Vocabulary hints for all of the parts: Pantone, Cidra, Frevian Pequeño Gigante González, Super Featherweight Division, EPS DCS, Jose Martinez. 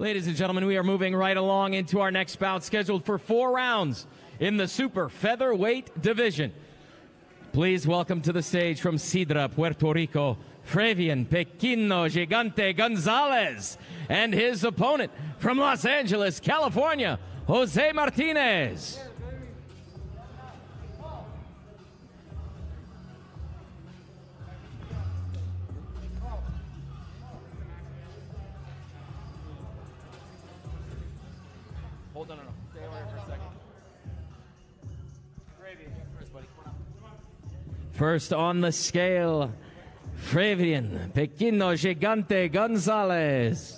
Ladies and gentlemen, we are moving right along into our next bout, scheduled for 4 rounds in the Super Featherweight Division. Please welcome to the stage from Cidra, Puerto Rico, Frevian Pequeño Gigante González, and his opponent from Los Angeles, California, Jose Martinez. Hold on, no, no. Stay away for a second. Frevian, first, buddy. Come on. First on the scale, Frevian Pequeño Gigante González.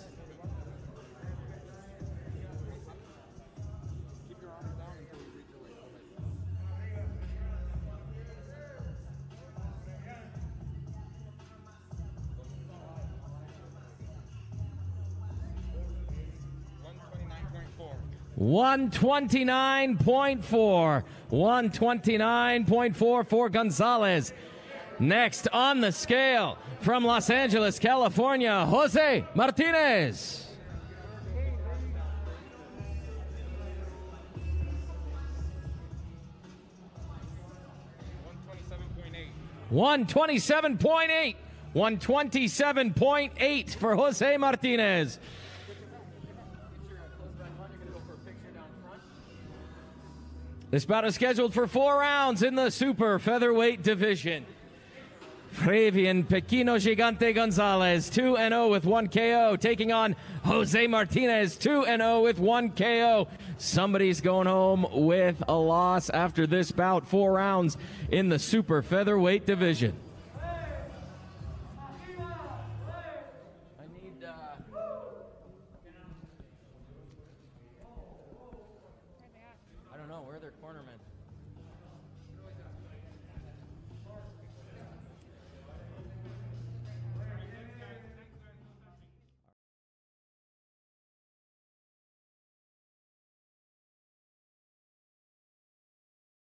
$129.4 for Gonzalez. Next on the scale from Los Angeles, California, Jose Martinez. $127.8 for Jose Martinez. This bout is scheduled for 4 rounds in the Super Featherweight Division. Frevian Pequeño Gigante González, 2-0 with 1 KO, taking on Jose Martinez, 2-0 with 1 KO. Somebody's going home with a loss after this bout, 4 rounds in the Super Featherweight Division. Cornerman.